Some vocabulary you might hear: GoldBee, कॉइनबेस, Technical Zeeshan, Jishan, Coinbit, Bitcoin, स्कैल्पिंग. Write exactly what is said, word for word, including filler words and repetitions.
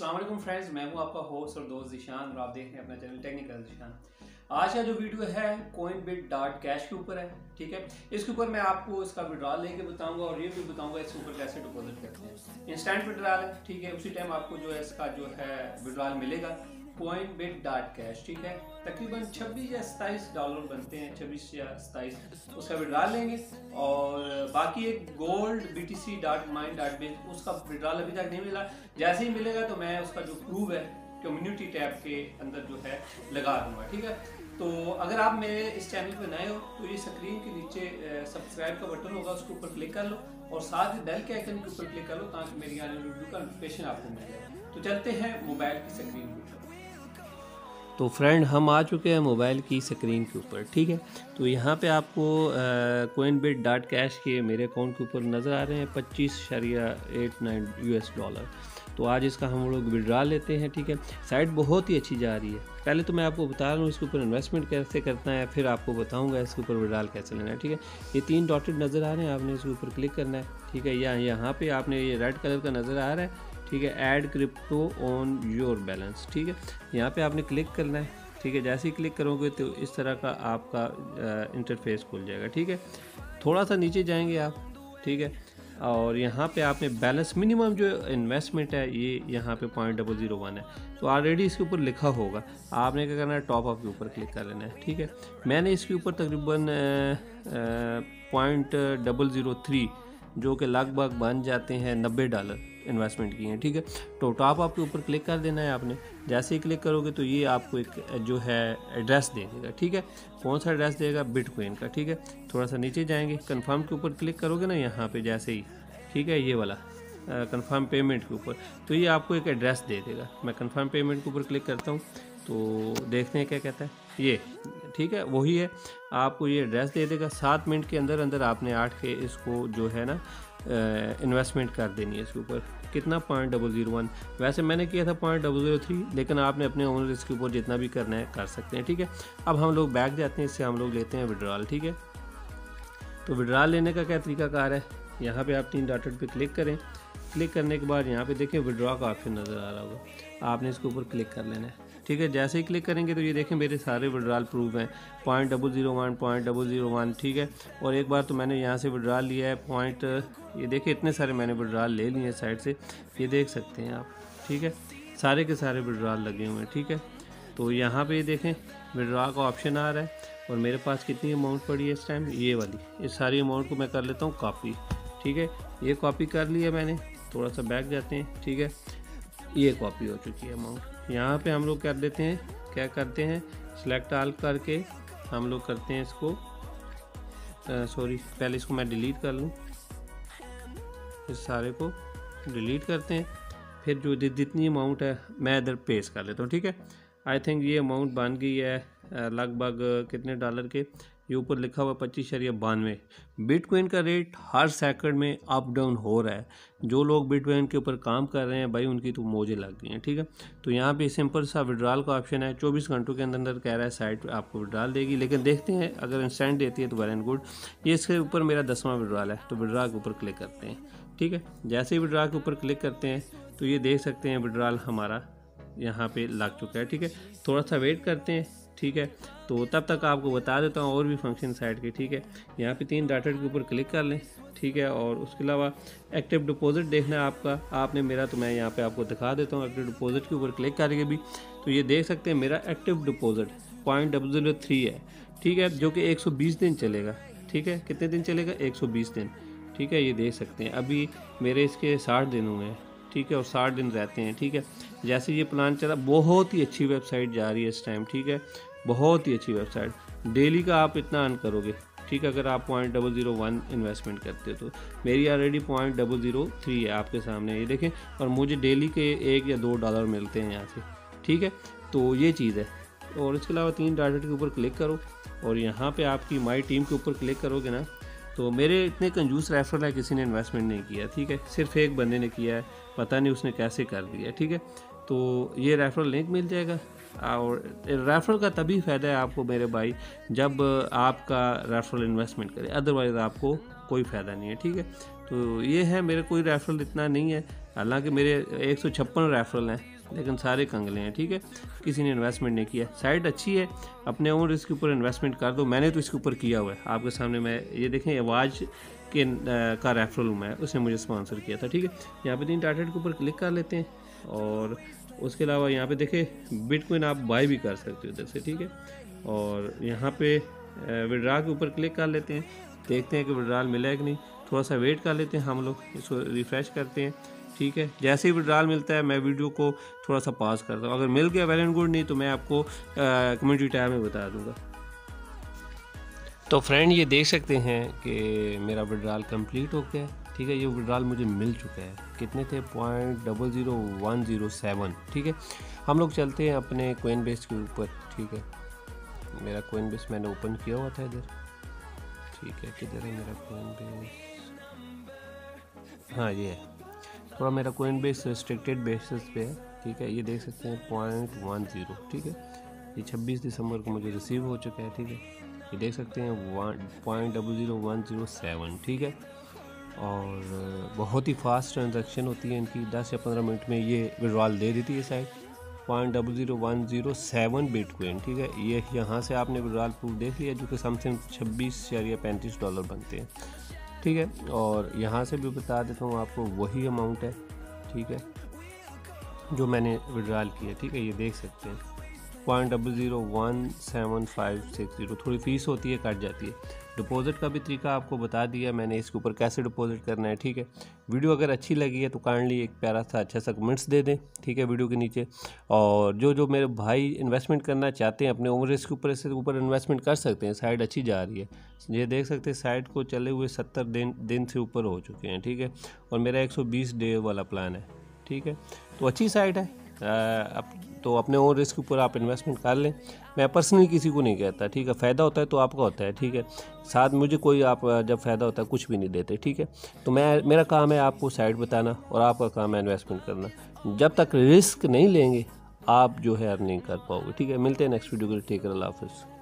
अस्सलाम वालेकुम फ्रेंड्स, मैं हूं आपका होस्ट और दोस्त जिशान और आप देख रहे हैं अपना चैनल टेक्निकल जिशान। आज का जो वीडियो है कॉइनबिट डॉट कैश के ऊपर है, ठीक है। इसके ऊपर मैं आपको इसका विड्रॉल लेके बताऊंगा और ये भी बताऊंगा इसके ऊपर कैसे डिपॉजिट करते हैं। इंस्टेंट विड्रॉल है, ठीक है। उसी टाइम आपको जो है इसका जो है विड्रॉल मिलेगा कॉइनबिट डॉट कैश, ठीक है। तकरीबन छब्बीस या सत्ताईस डॉलर बनते हैं, छब्बीस या सत्ताईस उसका विड्रॉल लेंगे। और बाकी एक gold B T C dot mine dot base उसका विड्रॉल अभी तक नहीं मिला, जैसे ही मिलेगा तो मैं उसका जो प्रूफ है कम्युनिटी टैब के अंदर जो है लगा दूंगा, ठीक है। तो अगर आप मेरे इस चैनल पर नए हो तो ये स्क्रीन के नीचे सब्सक्राइब का बटन होगा, उसके ऊपर क्लिक कर लो और साथ ही बेल के आइकन के ऊपर क्लिक कर लो ताकि मेरी आने वाली वीडियो का नोटिफिकेशन आपको मिल जाए। तो चलते हैं मोबाइल की स्क्रीन के ऊपर। तो फ्रेंड, हम आ चुके हैं मोबाइल की स्क्रीन के ऊपर, ठीक है। तो यहाँ पे आपको कॉइनबिट डॉट कैश के मेरे अकाउंट के ऊपर नज़र आ रहे हैं पच्चीस शरिया eight nine U S dollar. तो आज इसका हम लोग विड्रॉ लेते हैं, ठीक है। साइट बहुत ही अच्छी जा रही है। पहले तो मैं आपको बता रहा हूँ इसके ऊपर इन्वेस्टमेंट कैसे करना है, फिर आपको बताऊँगा इसके ऊपर विड्रॉल कैसे लेना है, ठीक है। ये तीन डॉटेड नज़र आ रहे हैं, आपने इसके ऊपर क्लिक करना है, ठीक है। या यहाँ पर आपने ये रेड कलर का नज़र आ रहा है, ठीक है, add crypto on your balance, ठीक है। यहाँ पे आपने क्लिक करना है, ठीक है। जैसे ही क्लिक करोगे तो इस तरह का आपका इंटरफेस खुल जाएगा, ठीक है। थोड़ा सा नीचे जाएंगे आप, ठीक है, और यहाँ पे आपने बैलेंस मिनिमम जो इन्वेस्टमेंट है ये यहाँ पे पॉइंट डबल जीरो वन है, तो ऑलरेडी इसके ऊपर लिखा होगा। आपने क्या करना है, टॉप अप के ऊपर क्लिक कर लेना है, ठीक है। मैंने इसके ऊपर तकरीबन पॉइंट डबल जीरो थ्री जो कि लगभग बन जाते हैं नब्बे डॉलर इन्वेस्टमेंट की हैं, ठीक है। तो टॉप आप के ऊपर क्लिक कर देना है आपने। जैसे ही क्लिक करोगे तो ये आपको एक जो है एड्रेस दे देगा, ठीक है। कौन सा एड्रेस देगा, बिटकॉइन का, ठीक है। थोड़ा सा नीचे जाएंगे, कंफर्म के ऊपर क्लिक करोगे ना यहाँ पे जैसे ही, ठीक है, ये वाला कंफर्म पेमेंट के ऊपर, तो ये आपको एक एड्रेस दे देगा। मैं कंफर्म पेमेंट के ऊपर क्लिक करता हूँ तो देखते हैं क्या कहता है ये, ठीक है, वही है। आपको ये एड्रेस दे देगा। सात मिनट के अंदर अंदर आपने आठ के इसको जो है ना इन्वेस्टमेंट कर देनी है इसके ऊपर। कितना, पॉइंट डबल जीरो वन। वैसे मैंने किया था पॉइंट डबल जीरो थ्री, लेकिन आपने अपने ओन रिस्क के ऊपर जितना भी करना है कर सकते हैं, ठीक है। अब हम लोग बैक जाते हैं, इससे हम लोग लेते हैं विड्रॉल, ठीक है। तो विड्रॉल लेने का क्या तरीकाकार है, यहाँ पे आप तीन डॉटेड पे क्लिक करें। क्लिक करने के बाद यहाँ पे देखें विड्रॉ का ऑप्शन नज़र आ रहा होगा, आपने इसके ऊपर क्लिक कर लेना है, ठीक है। जैसे ही क्लिक करेंगे तो ये देखें मेरे सारे विड्रॉल प्रूफ हैं, point double zero one, point double zero one, ठीक है। और एक बार तो मैंने यहाँ से विड्रॉल लिया है पॉइंट, ये देखें इतने सारे मैंने विड्रॉल ले लिए हैं साइड से, ये देख सकते हैं आप, ठीक है। सारे के सारे विड्रॉल लगे हुए हैं, ठीक है। तो यहाँ पे ये देखें विड्रॉ का ऑप्शन आ रहा है और मेरे पास कितनी अमाउंट पड़ी है इस टाइम, ये वाली, इस सारी अमाउंट को मैं कर लेता हूँ कॉपी, ठीक है। ये कॉपी कर लिया मैंने, थोड़ा सा बैक जाते हैं, ठीक है। ये कॉपी हो चुकी है अमाउंट। यहाँ पे हम लोग कर देते हैं, क्या करते हैं, सेलेक्ट आल करके हम लोग करते हैं इसको, सॉरी पहले इसको मैं डिलीट कर लूँ, इस सारे को डिलीट करते हैं। फिर जो जितनी अमाउंट है मैं इधर पेस्ट कर लेता हूँ, ठीक है। आई थिंक ये अमाउंट बन गई है लगभग कितने डॉलर के, ये ऊपर लिखा हुआ पच्चीस शरिया बानवे। बिटकॉइन का रेट हर सेकंड में अप डाउन हो रहा है। जो लोग बिटकॉइन के ऊपर काम कर रहे हैं भाई उनकी तो मौजें लग गई हैं, ठीक है। तो यहाँ पे सिंपल सा विड्रॉल का ऑप्शन है, चौबीस घंटों के अंदर अंदर कह रहा है साइट आपको विड्रॉल देगी, लेकिन देखते हैं अगर इंस्टेंट देती है तो वेल एंड गुड। ये इसके ऊपर मेरा दसवां विड्रॉल है, तो विड्रॉल के ऊपर क्लिक करते हैं, ठीक है। जैसे ही विड्रॉल के ऊपर क्लिक करते हैं तो ये देख सकते हैं विड्रॉल हमारा यहाँ पे लग चुका है, ठीक है। थोड़ा सा वेट करते हैं, ठीक है। तो तब तक आपको बता देता हूँ और भी फंक्शन साइट के, ठीक है। यहाँ पे तीन डाटेड के ऊपर क्लिक कर लें, ठीक है। और उसके अलावा एक्टिव डिपॉजिट देखना है आपका, आपने मेरा तो मैं यहाँ पे आपको दिखा देता हूँ। एक्टिव डिपॉजिट के ऊपर क्लिक करके भी तो ये देख सकते हैं मेरा active deposit point double zero three है, ठीक है, जो कि एक सौ बीस दिन चलेगा, ठीक है। कितने दिन चलेगा, एक सौ बीस दिन, ठीक है। ये देख सकते हैं अभी मेरे इसके साठ दिन हुए हैं, ठीक है, और साठ दिन रहते हैं, ठीक है। जैसे ये प्लान चला, बहुत ही अच्छी वेबसाइट जा रही है इस टाइम, ठीक है, बहुत ही अच्छी वेबसाइट। डेली का आप इतना अर्न करोगे, ठीक है, अगर आप point double zero one investment करते हो तो। मेरी already point double zero three है आपके सामने, ये देखें, और मुझे डेली के एक या दो डॉलर मिलते हैं यहाँ से, ठीक है। तो ये चीज़ है। और इसके अलावा तीन डाटेड के ऊपर क्लिक करो और यहाँ पर आपकी माई टीम के ऊपर क्लिक करोगे ना, तो मेरे इतने कंजूस रेफरल है, किसी ने इन्वेस्टमेंट नहीं किया, ठीक है, सिर्फ एक बंदे ने किया है, पता नहीं उसने कैसे कर दिया, ठीक है। तो ये रेफरल लिंक मिल जाएगा। और रेफरल का तभी फ़ायदा है आपको मेरे भाई, जब आपका रेफरल इन्वेस्टमेंट करे, अदरवाइज़ आपको कोई फ़ायदा नहीं है, ठीक है। तो ये है, मेरे कोई रेफरल इतना नहीं है, हालांकि मेरे एक सौ छप्पन रेफरल हैं, लेकिन सारे कंगले हैं, ठीक है, किसी ने इन्वेस्टमेंट नहीं किया। साइट अच्छी है, अपने ओन इसके ऊपर इन्वेस्टमेंट कर दो। मैंने तो इसके ऊपर किया हुआ है, आपके सामने मैं ये देखें, आवाज़ के का रेफरल हूँ मैं, उसने मुझे स्पॉन्सर किया था, ठीक है। यहाँ पे तीन टारगेट के ऊपर क्लिक कर लेते हैं और उसके अलावा यहाँ पे देखें बिटकॉइन आप बाय भी कर सकते हो इधर से, ठीक है। और यहाँ पे विड्रा के ऊपर क्लिक कर लेते हैं, देखते हैं कि विड्राल मिला है कि नहीं, थोड़ा सा वेट कर लेते हैं हम लोग, इसको रिफ़्रेश करते हैं, ठीक है। जैसे ही विड्रॉल मिलता है मैं वीडियो को थोड़ा सा पास करता हूँ, अगर मिल गया वेल एंड गुड, नहीं तो मैं आपको कम्युनिटी टैब में बता दूंगा। तो फ्रेंड ये देख सकते हैं कि मेरा विड्रॉल कंप्लीट हो गया, ठीक है। ये विड्रॉल मुझे मिल चुका है, कितने थे point double zero one zero seven, ठीक है। हम लोग चलते हैं अपने कॉइनबेस के ऊपर, ठीक है। मेरा कॉइनबेस मैंने ओपन किया हुआ था इधर, ठीक है, किधर है मेरा कॉइनबेस, हाँ ये है, थोड़ा मेरा कॉइनबेस रिस्ट्रिक्टेड बेसिस पे है, ठीक है। ये देख सकते हैं पॉइंट वन ज़ीरो, ठीक है, ये छब्बीस दिसंबर को मुझे रिसीव हो चुका है, ठीक है। ये देख सकते हैं one point double zero one zero seven, ठीक है। और बहुत ही फास्ट ट्रांजैक्शन होती है इनकी, दस या पंद्रह मिनट में ये विड्रॉल दे देती है side, point double zero one zero seven bitcoin, ठीक है। ये यहाँ से आपने विड्रॉल प्रूफ देख लिया, जो कि समथिंग छब्बीस या पैंतीस डॉलर बनते हैं, ठीक है। और यहाँ से भी बता देता हूँ आपको, वही अमाउंट है, ठीक है, जो मैंने विड्रॉल किया, ठीक है। ये देख सकते हैं point double zero one seven five six zero, थोड़ी फीस होती है, कट जाती है। डिपॉजिट का भी तरीका आपको बता दिया मैंने, इसके ऊपर कैसे डिपॉजिट करना है, ठीक है। वीडियो अगर अच्छी लगी है तो काइंडली एक प्यारा सा अच्छा सा कमेंट्स दे दें, ठीक है, वीडियो के नीचे। और जो जो मेरे भाई इन्वेस्टमेंट करना चाहते हैं अपने ओवर रिस्क के ऊपर, इसके ऊपर इन्वेस्टमेंट कर सकते हैं, साइड अच्छी जा रही है। ये देख सकते हैं साइड को चले हुए सत्तर दिन दिन से ऊपर हो चुके हैं, ठीक है। और मेरा एक सौ बीस डे वाला प्लान है, ठीक है। तो अच्छी साइड है, आप तो अपने ओन रिस्क के ऊपर आप इन्वेस्टमेंट कर लें। मैं पर्सनली किसी को नहीं कहता, ठीक है, फ़ायदा होता है तो आपका होता है, ठीक है। साथ मुझे कोई आप जब फ़ायदा होता है कुछ भी नहीं देते, ठीक है। तो मैं मेरा काम है आपको साइड बताना और आपका काम है इन्वेस्टमेंट करना। जब तक रिस्क नहीं लेंगे आप जो है अर्निंग कर पाओगे, ठीक है। मिलते हैं नेक्स्ट वीडियो के लिए, टेक केयर, अल्लाह हाफिज़।